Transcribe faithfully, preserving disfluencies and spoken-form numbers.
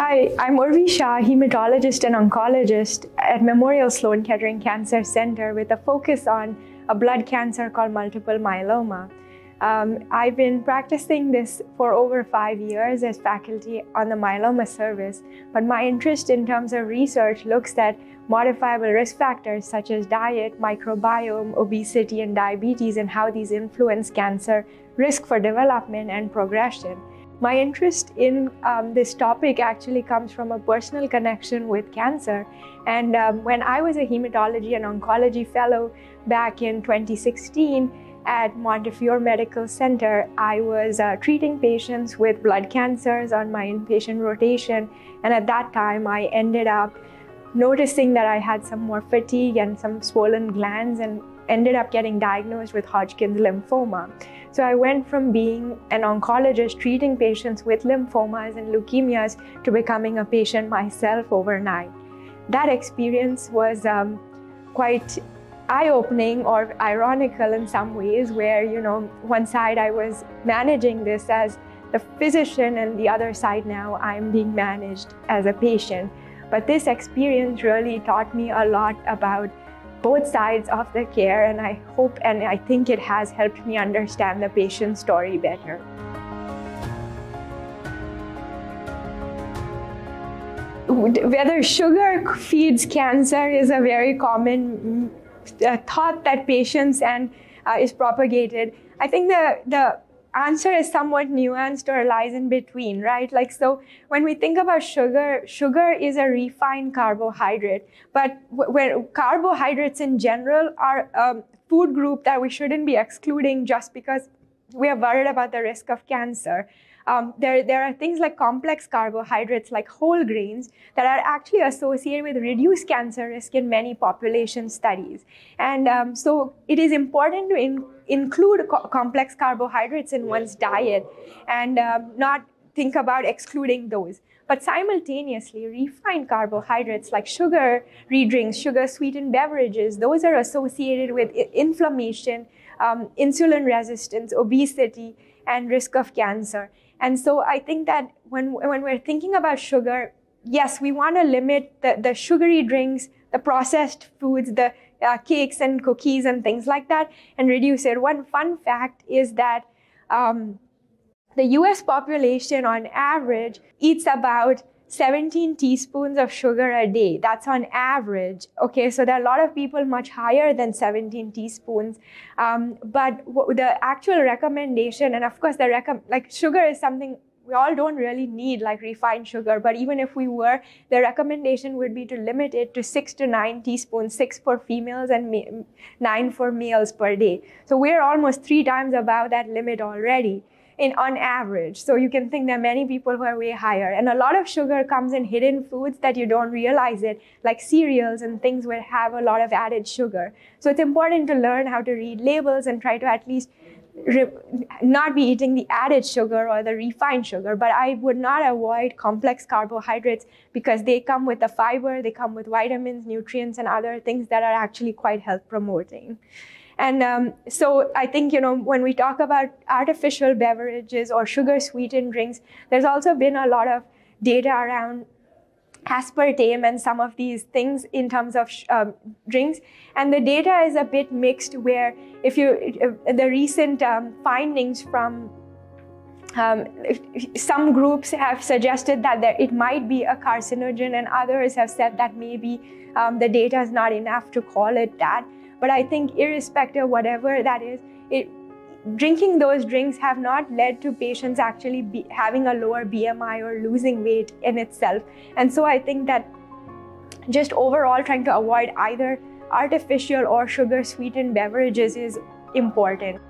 Hi, I'm Urvi Shah, hematologist and oncologist at Memorial Sloan Kettering Cancer Center with a focus on a blood cancer called multiple myeloma. Um, I've been practicing this for over five years as faculty on the myeloma service, but my interest in terms of research looks at modifiable risk factors such as diet, microbiome, obesity, and diabetes, and how these influence cancer risk for development and progression. My interest in um, this topic actually comes from a personal connection with cancer. And um, when I was a hematology and oncology fellow back in twenty sixteen at Montefiore Medical Center, I was uh, treating patients with blood cancers on my inpatient rotation. And at that time, I ended up noticing that I had some more fatigue and some swollen glands, and ended up getting diagnosed with Hodgkin's lymphoma. So I went from being an oncologist treating patients with lymphomas and leukemias to becoming a patient myself overnight. That experience was um, quite eye-opening or ironical in some ways, where, you know, one side I was managing this as the physician, and the other side now I'm being managed as a patient. But this experience really taught me a lot about both sides of the care, and I hope and I think it has helped me understand the patient's story better. Whether sugar feeds cancer is a very common thought that patients and uh, is propagated. I think the, the answer is somewhat nuanced or lies in between, right? Like, so when we think about sugar, sugar is a refined carbohydrate, but where carbohydrates in general are a food group that we shouldn't be excluding just because we are worried about the risk of cancer. Um, there, there are things like complex carbohydrates, like whole grains, that are actually associated with reduced cancer risk in many population studies. And um, so it is important to in, include co complex carbohydrates in one's diet and um, not think about excluding those. But simultaneously, refined carbohydrates like sugar, re-drinks, sugar-sweetened beverages, those are associated with inflammation, um, insulin resistance, obesity, and risk of cancer. And so I think that when, when we're thinking about sugar, yes, we want to limit the, the sugary drinks, the processed foods, the uh, cakes and cookies and things like that, and reduce it. One fun fact is that um, the U S population on average eats about seventeen teaspoons of sugar a day. That's on average. Okay, so there are a lot of people much higher than seventeen teaspoons. Um, but the actual recommendation, and of course, the recom like sugar is something we all don't really need, like refined sugar, but even if we were, the recommendation would be to limit it to six to nine teaspoons, six for females and nine for males per day. So we're almost three times above that limit already. In, on average. So you can think there are many people who are way higher. And a lot of sugar comes in hidden foods that you don't realize it, like cereals and things will have a lot of added sugar. So it's important to learn how to read labels and try to at least not be eating the added sugar or the refined sugar. But I would not avoid complex carbohydrates because they come with the fiber, they come with vitamins, nutrients, and other things that are actually quite health promoting. And um, so I think, you know, when we talk about artificial beverages or sugar sweetened drinks, there's also been a lot of data around aspartame and some of these things in terms of um, drinks. And the data is a bit mixed, where if you, uh, the recent um, findings from Um, some groups have suggested that there, it might be a carcinogen, and others have said that maybe um, the data is not enough to call it that. But I think irrespective of whatever that is, it, drinking those drinks have not led to patients actually be, having a lower B M I or losing weight in itself. And so I think that just overall trying to avoid either artificial or sugar-sweetened beverages is important.